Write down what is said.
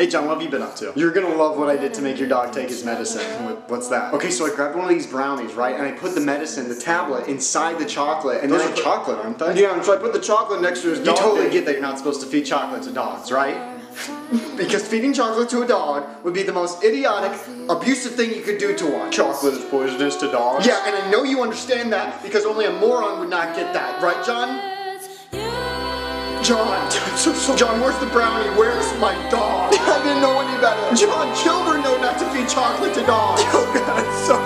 Hey John, what have you been up to? You're gonna love what I did to make your dog take his medicine. What's that? Okay, so I grabbed one of these brownies, right? And I put the medicine, the tablet, inside the chocolate. And those are chocolate, aren't they? Yeah, and so I put the chocolate next to his dog. You totally get that you're not supposed to feed chocolate to dogs, right? Because feeding chocolate to a dog would be the most idiotic, abusive thing you could do to one. Chocolate is poisonous to dogs? Yeah, and I know you understand that because only a moron would not get that, right, John? John, John, where's the brownie? Where's my dog? I didn't know any better. John, children know not to feed chocolate to dogs. Oh God, it's so